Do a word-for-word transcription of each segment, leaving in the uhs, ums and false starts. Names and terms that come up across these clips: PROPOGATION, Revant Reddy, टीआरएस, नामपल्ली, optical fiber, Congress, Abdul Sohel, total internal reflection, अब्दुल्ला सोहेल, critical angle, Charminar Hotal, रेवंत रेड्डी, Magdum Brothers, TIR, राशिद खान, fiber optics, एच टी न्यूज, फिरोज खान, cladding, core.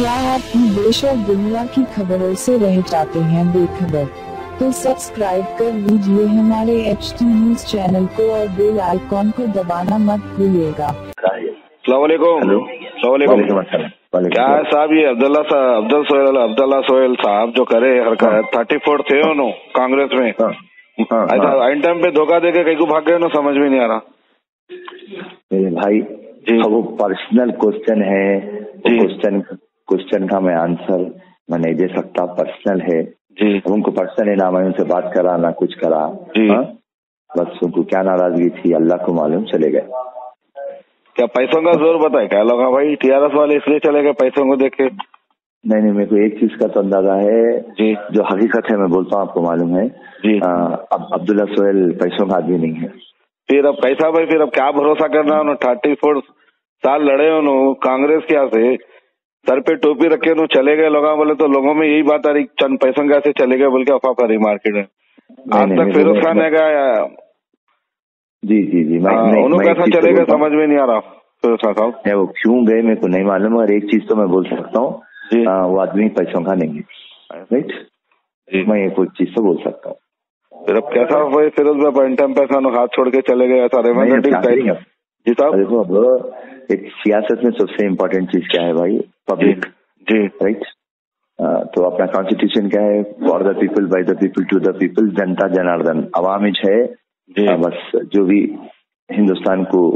क्या आप ही देश और दुनिया की खबरों से रह जाते हैं बेखबर? तो सब्सक्राइब कर लीजिए हमारे एच टी न्यूज चैनल को और बेल आइकॉन को दबाना मत भूलिएगा। क्या है साहब, ये अब्दुल्ला साहब अब्दुल सोहेल अब्दुल्ला सोहेल साहब जो करे हरकत थर्टी फोर थे हो नो कांग्रेस में, आइन टाइम पे धोखा दे के कहीं को भाग गए ना, समझ में नहीं आ रहा मेरे भाई जी। वो पर्सनल क्वेश्चन है, क्वेश्चन क्वेश्चन का मैं आंसर मैं नहीं दे सकता, पर्सनल है जी। उनको पर्सनल है ना, मैं उनसे बात करा ना कुछ करा जी। बस उनको क्या नाराजगी थी अल्लाह को मालूम, चले गए। क्या पैसों का जोर बताए क्या लोग भाई, टीआरएस वाले इसलिए चले गए पैसों को देख के? नहीं नहीं, मेरे को एक चीज का तो अंदाजा है जी, जो हकीकत है मैं बोलता हूँ, आपको मालूम है जी। अब अब्दुल्ला सोहेल पैसों का आदमी नहीं है। फिर अब कैसा भाई, फिर अब क्या भरोसा करना है? थर्टी फोर साल लड़े हो कांग्रेस के यहाँ से, सर पे टोपी रखे नो चले गए लोग, बोले तो लोगों में यही बात आ रही चंद पैसों कैसे चले गए बोल के अफवाह कर रही मार्केट में। आज तक फिरोज खान है गया जी जी जी उन्होंने कैसा चले गए, समझ में नहीं आ रहा फिरोज खान साहब वो क्यों गए मेरे को नहीं मालूम। और एक चीज तो मैं बोल सकता हूँ, वो आदमी पैसों का नहीं है, राइट? मैं ये कुछ चीज तो बोल सकता हूँ। फिर अब कैसा हुआ फिरोज भाई, पैसा हाथ छोड़ के चले गए ऐसा रेवंत जी साहब? देखो अब एक सियासत में सबसे इम्पोर्टेंट चीज क्या है भाई, पब्लिक जी, राइट? तो अपना कॉन्स्टिट्यूशन क्या है, for the people by the people to the people, जनता जनार्दन अवामिज है। बस जो भी हिंदुस्तान को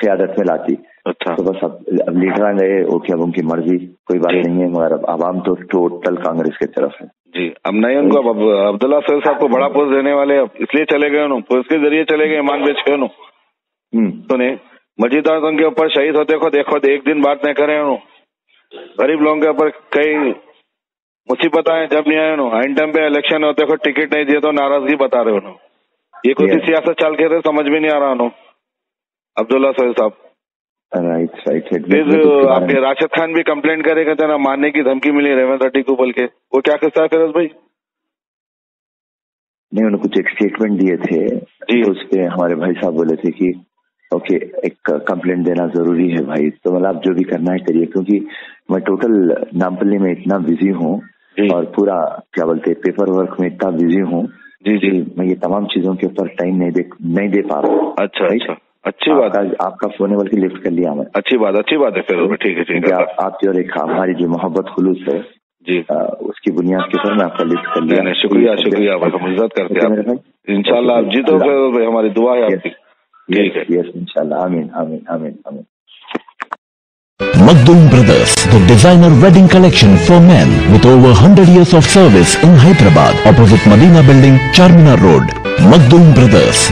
क़यादत में लाती, अच्छा तो बस अब अब लीडर गए, ओके अब उनकी मर्जी, कोई बात नहीं है, मगर अब आवाम तो टोटल कांग्रेस की तरफ है जी। अब नहीं उनको अब अब्दुल्ला सोहेल साहब को बड़ा पोस्ट देने वाले इसलिए चले गए ना, पोस्ट के जरिए चले गए ईमान बेच के ना। सुने मजीदार उनके ऊपर शहीद होते को देखो, एक दिन बात नहीं करे, गरीब लोगों के ऊपर कई मुसीबत आए जब नहीं आए, आइन टाइम पे इलेक्शन होते को टिकट नहीं दिए तो नाराजगी बता रहे हो, ये कुछ सियासत चाल के थे, समझ में नहीं आ रहा नो अब्दुल्ला सोहेल साहब। राइट राइट फिर आपके राशिद खान भी कम्प्लेन करे, कहते ना मारने की धमकी मिली रेवंत रेड्डी को बोल के, वो क्या किस्सा है फिरोज भाई? नहीं उन्होंने कुछ एक स्टेटमेंट दिए थे, उसपे हमारे भाई साहब बोले थे की ओके okay, एक कंप्लेंट देना जरूरी है भाई, तो मतलब आप जो भी करना है करिए, क्योंकि मैं टोटल नामपल्ली में इतना बिजी हूँ और पूरा क्या बोलते हैं पेपर वर्क में इतना बिजी हूँ जी जी, मैं ये तमाम चीजों के ऊपर टाइम नहीं दे नहीं दे पा रहा हूँ। अच्छा अच्छा अच्छी बात है, आपका फोन बोल के लिफ्ट कर लिया मैं, अच्छी बात अच्छी बात है फिर ठीक है ठीक है। आप जो रेखा हमारी जो मोहब्बत खुलूस है जी उसकी बुनियाद के ऊपर मैं आपका लिफ्ट कर लिया, शुक्रिया शुक्रिया करते हैं इंशाल्लाह आप जीतो, हमारी दुआ है आपकी। Yes, yes, inshallah. Amin, amin, amin, amin. Magdum Brothers, the designer wedding collection for men with over one hundred years of service in Hyderabad, opposite Madina Building, Charminar Road. Magdum Brothers.